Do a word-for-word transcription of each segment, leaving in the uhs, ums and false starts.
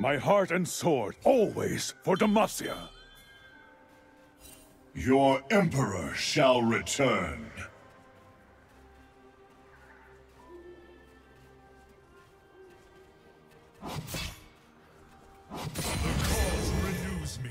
My heart and sword, always for Demacia. Your Emperor shall return. The cause renews me.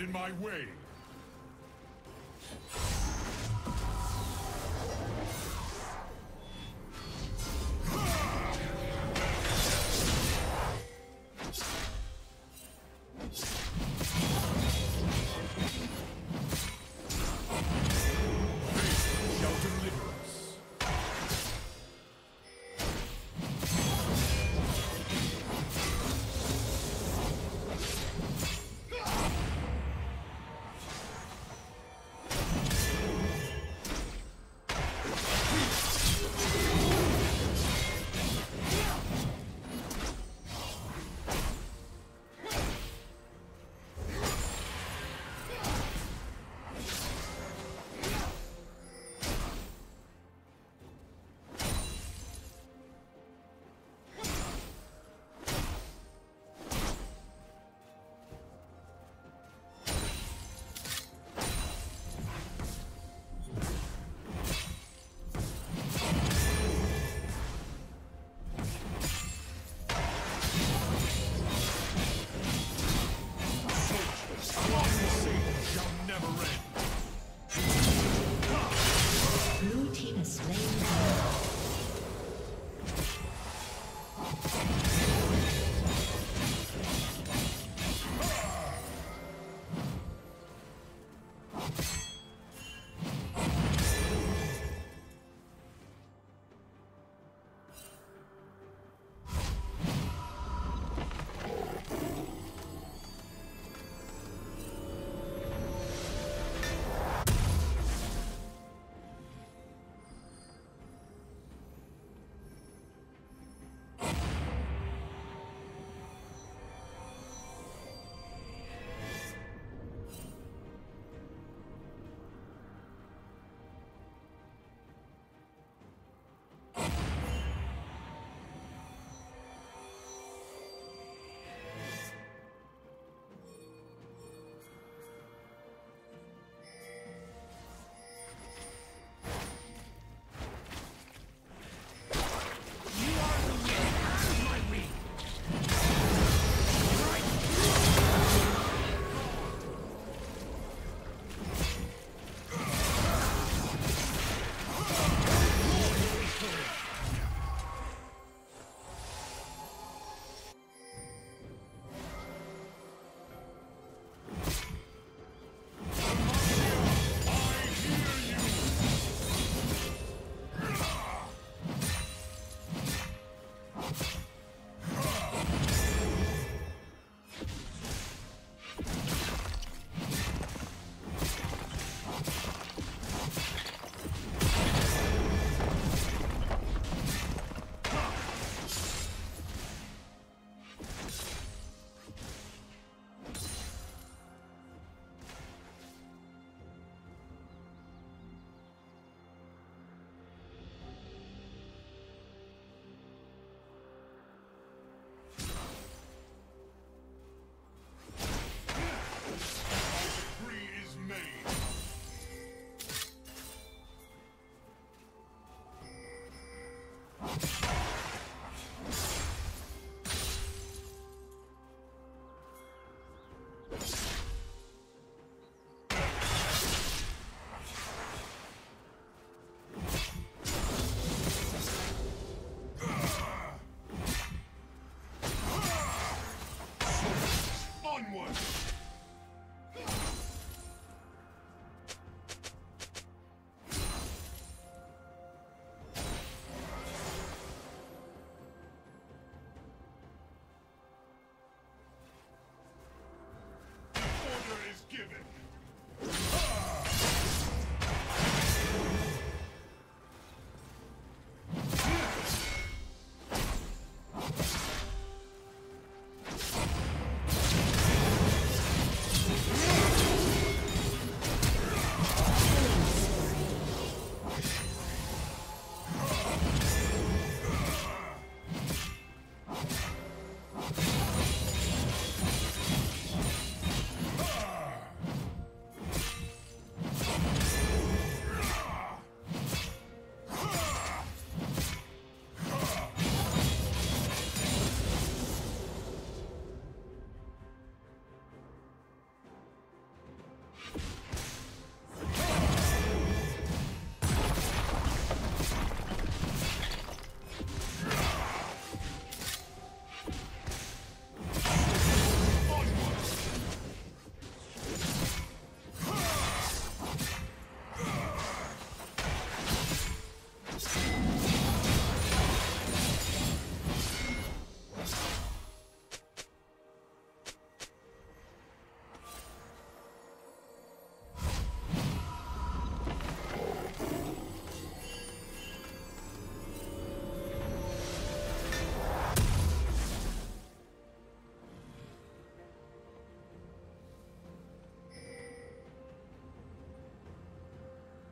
In my way.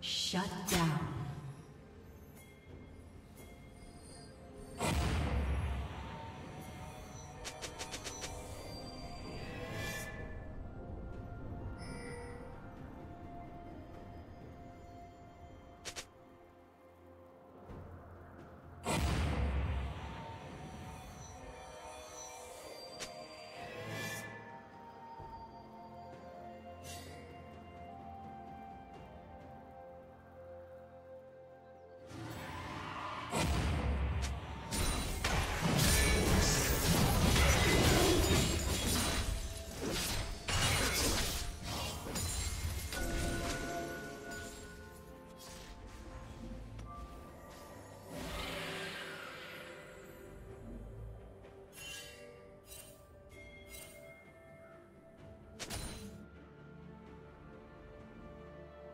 Shut down.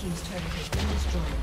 Team's turret has been destroyed.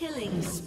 Killing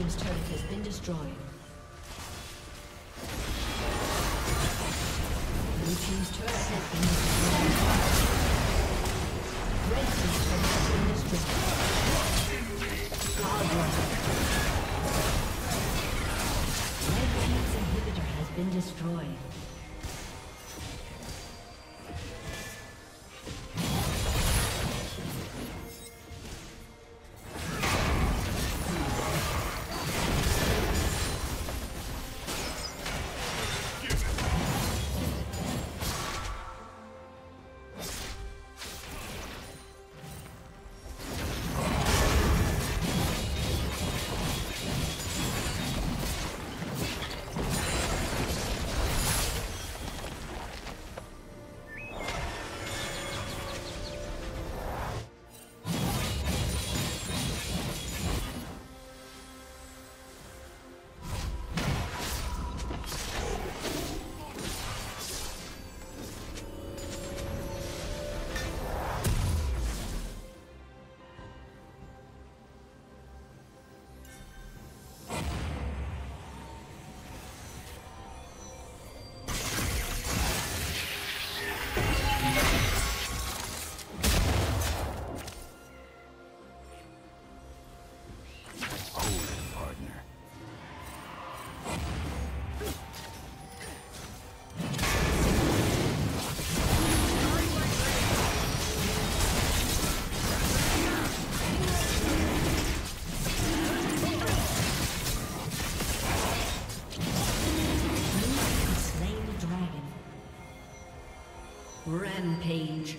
team's turret has been destroyed. Blue team's turret has been destroyed. Red team's turret has been destroyed. God. Red team's inhibitor has been destroyed. Rampage.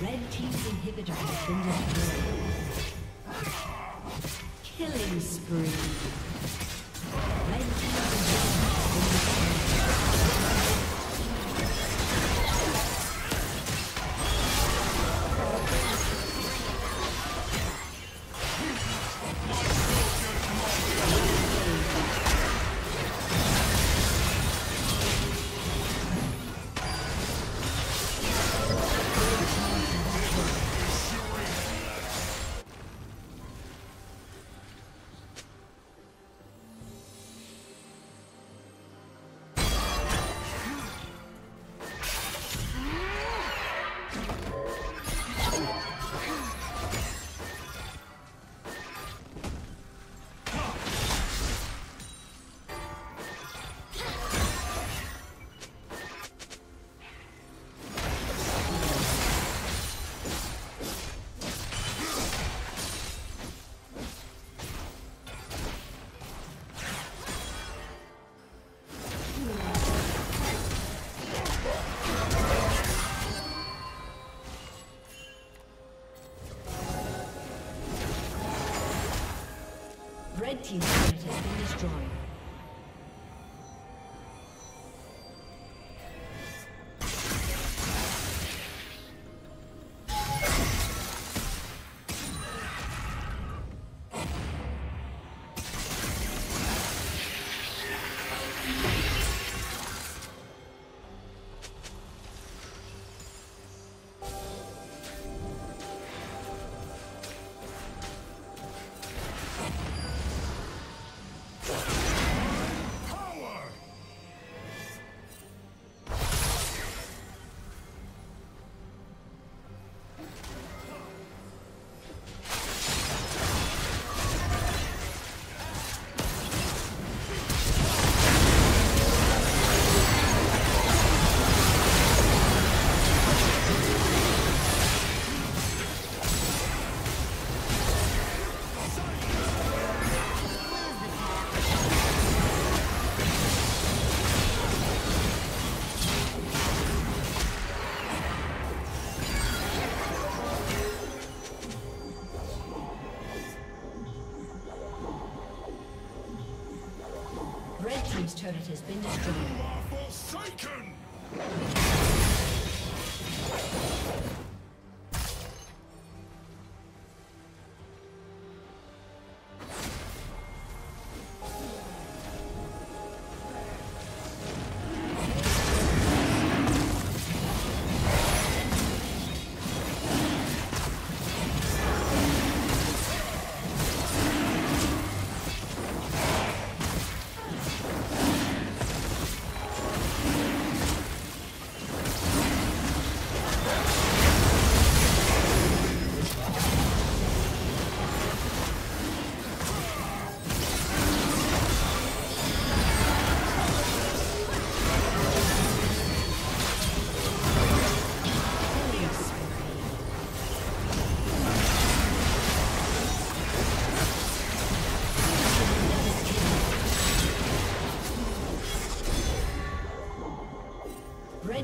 Red team's inhibitor has been destroyed. Killing spree. Red team's turret has been destroyed. His turret has been destroyed. You are forsaken!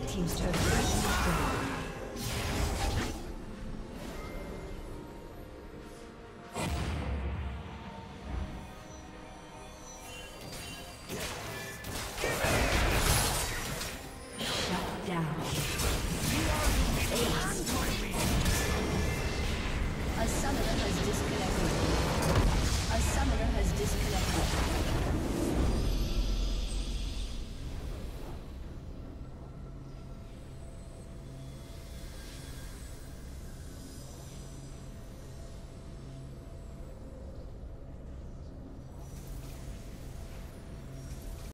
Team's turn.